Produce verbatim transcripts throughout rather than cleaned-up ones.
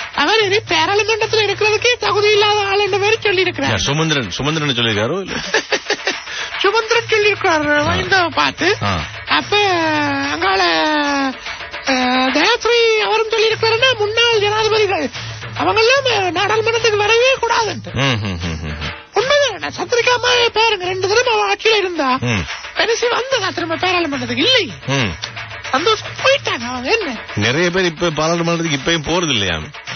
அவர் இனி பாராளுமன்றத்தில் இருக்கிறதுக்கே தகுதி இல்லாத ஆள் என்ற மாதிரி சொல்லியிருக்கிறார். சுமந்திரன் சுமந்திரன் சொல்லியிருக்காரு சுமந்திரன் சொல்லியிருக்காரு மகிந்தாவை பார்த்து. அப்ப அங்கால தயாத்ரி அவரும் சொல்லியிருக்காருன்னா முன்னாள் ஜனாதிபதிகள் அவங்க எல்லாம் நாடாளுமன்றத்துக்கு வரவே கூடாது. உண்மைதான். சத்திரிகாமா பேருங்க ரெண்டு தடவை அவ ஆட்சியில இருந்தா பெருசி வந்ததா திரும்ப பாராளுமன்றத்துக்கு இல்லை. சந்தோஷம் போயிட்டாங்க அவங்க. என்ன நிறைய பேர் இப்ப பாராளுமன்றத்துக்கு இப்பயும் போறது இல்லையா?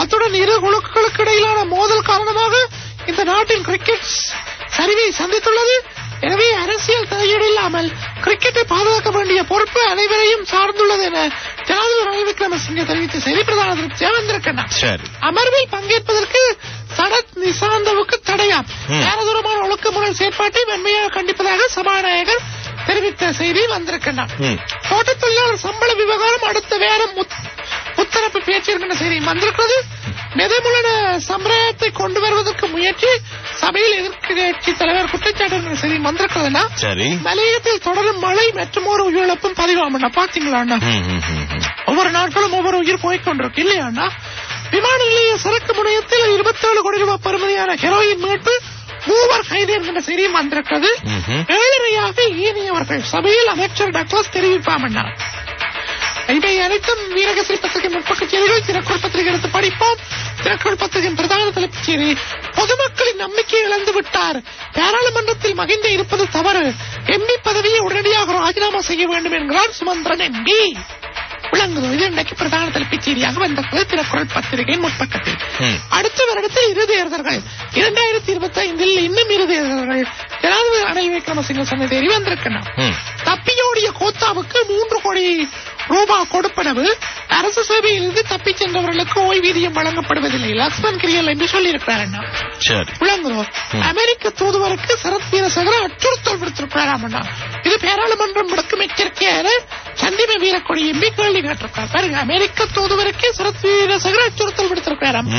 அத்துடன் இரு குழுக்களுக்கு இடையிலான மோதல் காரணமாக இந்த நாட்டில் கிரிக்கெட் சரிவை சந்தித்துள்ளது. எனவே அரசியல் தலையீடு இல்லாமல் கிரிக்கெட்டை பாதுகாக்க வேண்டிய பொறுப்பு அனைவரையும் சார்ந்துள்ளது என ஜனாதிபதி ரணில் விக்ரமசிங்க தெரிவித்த செய்தி பிரதான திருப்தியா வந்திருக்கிறார். அமர்வில் பங்கேற்பதற்கு சரத் நிசாந்தவுக்கு தடையாம். நேரதூரமான ஒழுக்கமுறை செயற்பாட்டை வன்மையாக கண்டிப்பதாக சபாநாயகர் தெரிவித்த செய்தி வந்திருக்கிறார். தோட்டத் தொழிலாளர் சம்பள விவகாரம் அடுத்த வேற முத்தரப்பு பேச்சு இருக்கின்ற செய்தி வந்திருக்கிறது. நெதமுலன சம்பிரதாயத்தை கொண்டு வருவதற்கு முயற்சி சபையில் எதிர்கட்சி தலைவர் குற்றச்சாட்டு செய்தி வந்திருக்கிறதுனா மலையத்தில் தொடரும் மழை மற்றும் ஒரு உயிரிழப்பும் பதிவாமண்ணா. பாத்தீங்களா, ஒவ்வொரு நாட்களும் ஒவ்வொரு உயிர் போய்கொண்டிருக்கு இல்லையாண்ணா. விமான நிலைய சரக்கு முனையத்தில் இருபத்தி ஏழு கோடி ரூபாய் பெறுமதியான ஹெரோயின் மீட்டு மூவர் கைது என்கின்ற செய்தியும் வந்திருக்கிறது. ஏழரையாக ஈனியவர்கள் சபையில் அமைச்சர் டக்ளஸ் தெரிவிப்பாமண்ணா. இவை அனைத்தும் வீரகசிரி பத்திரிகை முற்பக்க செய்திகள். திறக்குள் பத்திரிகை எடுத்து படிப்போம். திறக்குள் பத்திரிகையின் பிரதான தலைப்புச் செய்தி பொதுமக்களின் நம்பிக்கையை இழந்து விட்டார். பாராளுமன்றத்தில் மகிந்த இருப்பது தவறு. எம்பி பதவியை உடனடியாக ராஜினாமா செய்ய வேண்டும் என்கிறார் சுமந்திரன் எம்பி. விளங்குதோ? இது இன்றைக்கு பிரதான தலைப்புச் செய்தியாக வந்தது திறக்குள் பத்திரிகையின் முற்பக்கத்தில். அடுத்த வருடத்தில் இரு தேர்தல்கள். இரண்டாயிரத்தி இருபத்தி ஐந்தில் இன்னும் இரு தேர்தல்கள். ஜனாதிபதி ரணில் விக்ரமசிங்க சொன்ன தேதி வந்திருக்கிறார். தப்பியோடிய கோத்தாவுக்கு மூன்று கோடி ரூபா கொடுப்பனவு அரசு சேவையிலிருந்து தப்பிச் சென்றவர்களுக்கு ஓய்வூதியம் வழங்கப்படுவதில்லை லக்ஷ்மண் கிரியல் என்று சொல்லியிருக்கிறார். அண்ணா விளங்குறோம். அமெரிக்க தூதுவருக்கு சரத் வீரசேகர அச்சுறுத்தல் விடுத்திருக்கிறாராம். அண்ணா இது பாராளுமன்றம் விடுக்கும் எச்சரிக்கையான சந்திம வீரக்கொடி எம்பி கேள்வி கேட்டிருக்கிறார். பாருங்க, அமெரிக்க தூதுவருக்கே சரத் வீரசேகர அச்சுறுத்தல் விடுத்திருக்கிறாராம்.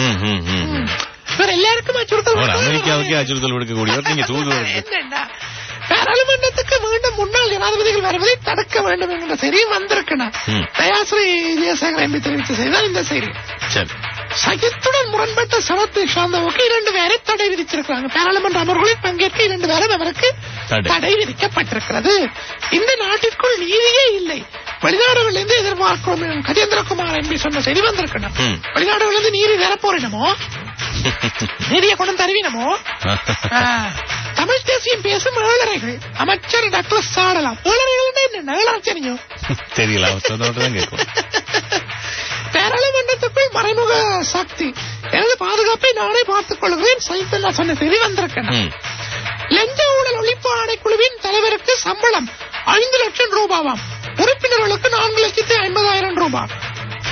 எல்லாருக்கும் அச்சுறுத்தல், அமெரிக்காவுக்கே அச்சுறுத்தல் விடுக்கக்கூடியவர் நீங்க தூதுவர். என்னன்னா பாராளுமன்றத்துக்கு மீண்டும் முன்னாள் ஜனாதிபதிகள் வருவதை தடுக்க வேண்டும் என்கிற செய்தியும் வந்திருக்கணும். தயாஸ்ரீ விஜயசேகர் எம்பி தெரிவித்த செய்தால் இந்த செய்தி சகித்துடன் முரண்பட்ட சரத் சாந்தவுக்கு இரண்டு பேரை தடை விதிச்சிருக்கிறாங்க. பாராளுமன்ற அமர்வுகளில் பங்கேற்க இரண்டு பேரும் அவருக்கு தடை விதிக்கப்பட்டிருக்கிறது. இந்த நாட்டிற்குள் நீதியே இல்லை, வெளிநாடுகளிலிருந்து எதிர்பார்க்கிறோம். கஜேந்திரகுமார் எம்பி சொன்ன செய்தி வந்திருக்கணும். வெளிநாடுகளிலிருந்து நீதி வரப்போரிடமோ நீதியை கொண்டு தருவினமோ. தமிழ் தேசியம் பேசும் ஏழரைகள் அமைச்சர் டாக்டர் சாடலாம். ஏழரைகள் என்ன ஏழாச்சரியம் தெரியல. பாராளுமன்றத்துக்குள் மறைமுக சக்தி, எனது பாதுகாப்பை நானே பார்த்துக் கொள்கிறேன் சைத்தல்லா சொன்ன செய்தி வந்திருக்கேன். லஞ்ச ஊழல் ஒழிப்பு ஆணைக்குழுவின் தலைவருக்கு சம்பளம் ஐந்து லட்சம் ரூபாவாம், உறுப்பினர்களுக்கு நான்கு லட்சத்தி ஐம்பதாயிரம் ரூபாய்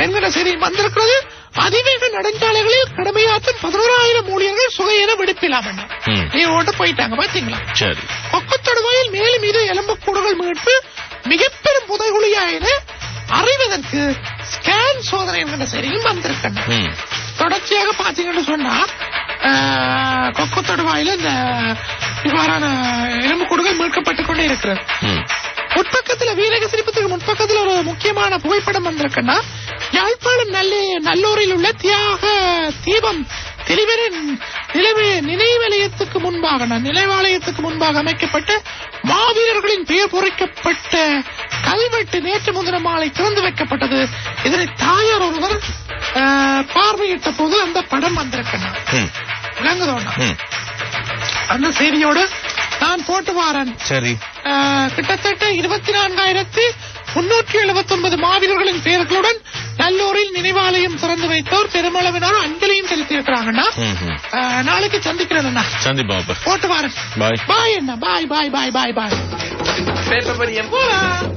என்கிற செய்தி வந்திருக்கிறது. அதிவேக நெடுஞ்சாலைகளில் கடமையாற்றும் பதினோராயிரம் ஊழியர்கள் சுகையென விடுப்பிலாம். நீ ஓட்டு போயிட்டாங்க பாத்தீங்களா? கொக்கத்தொடுவாயில் மேலும் இது எலும்புக்கூடுகள் மீட்பு மிக பெரும் புதைகுழியா என அறிவதற்கு ஸ்கேன் சோதனை என்கிற செய்தியும் வந்திருக்க. தொடர்ச்சியாக பாத்தீங்கன்னு சொன்னா கொக்கத்தொடுவாயில இந்த இவ்வாறான எலும்புக்கூடுகள் மீட்கப்பட்டுக் கொண்டே இருக்கிறது. முற்பக்கத்துல வீரக சிரிப்பத்துக்கு முன்பக்கத்துல ஒரு முக்கியமான புகைப்படம் வந்திருக்குன்னா யாழ்ப்பாணம் நல்ல நல்லூரில் உள்ள தியாக தீபம் தெளிவரின் நினைவாலயத்துக்கு முன்பாக நினைவாலயத்துக்கு முன்பாக அமைக்கப்பட்ட மாவீரர்களின் பெயர் பொறிக்கப்பட்ட கல்வெட்டு நேற்று முன்தினம் மாலை திறந்து வைக்கப்பட்டது. இதனை தாயார் ஒருவர் பார்வையிட்ட போது அந்த படம் வந்திருக்கணும். விளங்குதோண்ணா? அந்த செய்தியோடு நான் போட்டு வாரன். சரி, கிட்டத்தட்ட இருபத்தி நான்காயிரத்தி முன்னூற்றி எழுபத்தி ஒன்பது மாவீரர்களின் பெயர்களுடன் நல்லூரில் நினைவாலயம் திறந்து வைத்தோர் பெருமளவினாலும் அஞ்சலியும் செலுத்தியிருக்கிறாங்கன்னா நாளைக்கு சந்திக்கிறேன். சந்திப்போம். போட்டு வாரன். பாய் பாய். என்ன பாய் பாய் பாய் பாய் பாய்.